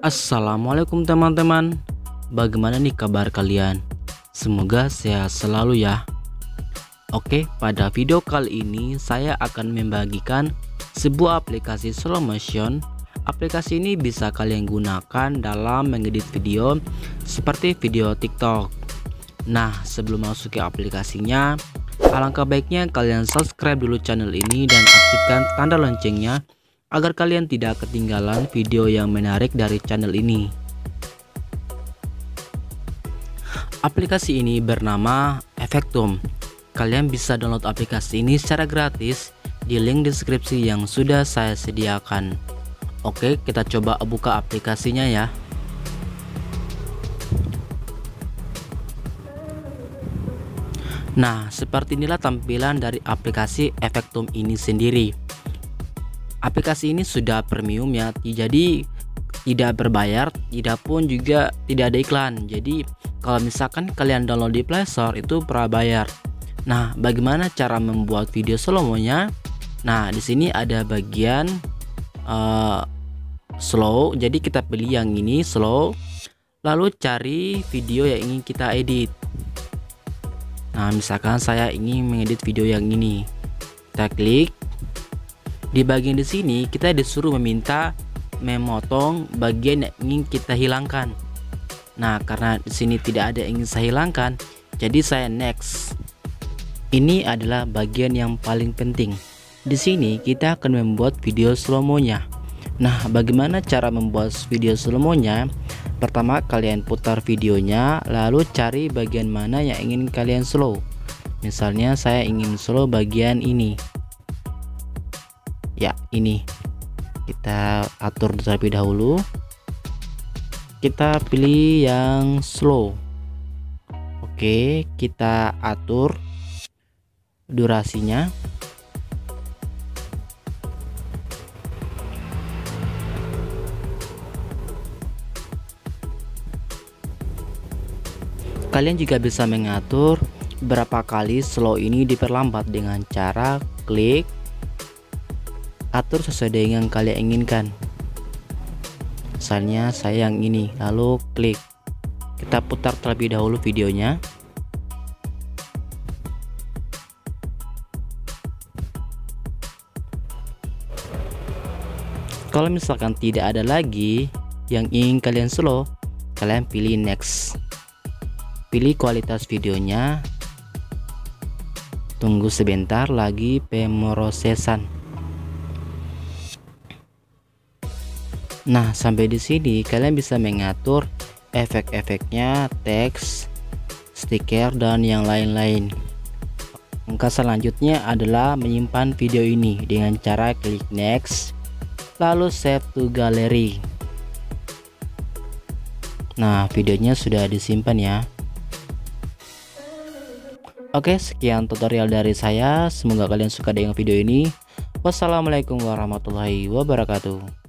Assalamualaikum teman-teman, bagaimana nih kabar kalian? Semoga sehat selalu ya. Oke, pada video kali ini saya akan membagikan sebuah aplikasi slow motion. Aplikasi ini bisa kalian gunakan dalam mengedit video seperti video TikTok. Nah, sebelum masuk ke aplikasinya, alangkah baiknya kalian subscribe dulu channel ini dan aktifkan tanda loncengnya agar kalian tidak ketinggalan video yang menarik dari channel ini. Aplikasi ini bernama Efectum. Kalian bisa download aplikasi ini secara gratis di link deskripsi yang sudah saya sediakan. Oke, kita coba buka aplikasinya ya. Nah, seperti inilah tampilan dari aplikasi Efectum ini sendiri. Aplikasi ini sudah premium ya, jadi tidak berbayar, tidak pun juga tidak ada iklan. Jadi kalau misalkan kalian download di Play Store itu prabayar. Nah, bagaimana cara membuat video slow-mo-nya? Nah, di sini ada bagian slow. Jadi kita pilih yang ini slow, lalu cari video yang ingin kita edit. Nah, misalkan saya ingin mengedit video yang ini, kita klik. Di bagian di sini kita disuruh meminta memotong bagian yang ingin kita hilangkan. Nah, karena di sini tidak ada yang ingin saya hilangkan, jadi saya next. Ini adalah bagian yang paling penting. Di sini kita akan membuat video slow-mo-nya. Nah, bagaimana cara membuat video slow-mo-nya? Pertama, kalian putar videonya, lalu cari bagian mana yang ingin kalian slow. Misalnya saya ingin slow bagian ini. Ya, ini kita atur terlebih dahulu. Kita pilih yang slow. Oke, kita atur durasinya. Kalian juga bisa mengatur berapa kali slow ini diperlambat dengan cara klik. Atur sesuai dengan yang kalian inginkan. Misalnya saya yang ini, lalu klik. Kita putar terlebih dahulu videonya. Kalau misalkan tidak ada lagi yang ingin kalian slow, kalian pilih next. Pilih kualitas videonya. Tunggu sebentar lagi pemrosesan. Nah, sampai di sini kalian bisa mengatur efek-efeknya, teks, stiker, dan yang lain-lain. Langkah selanjutnya adalah menyimpan video ini dengan cara klik next, lalu save to gallery. Nah, videonya sudah disimpan ya. Oke, sekian tutorial dari saya. Semoga kalian suka dengan video ini. Wassalamualaikum warahmatullahi wabarakatuh.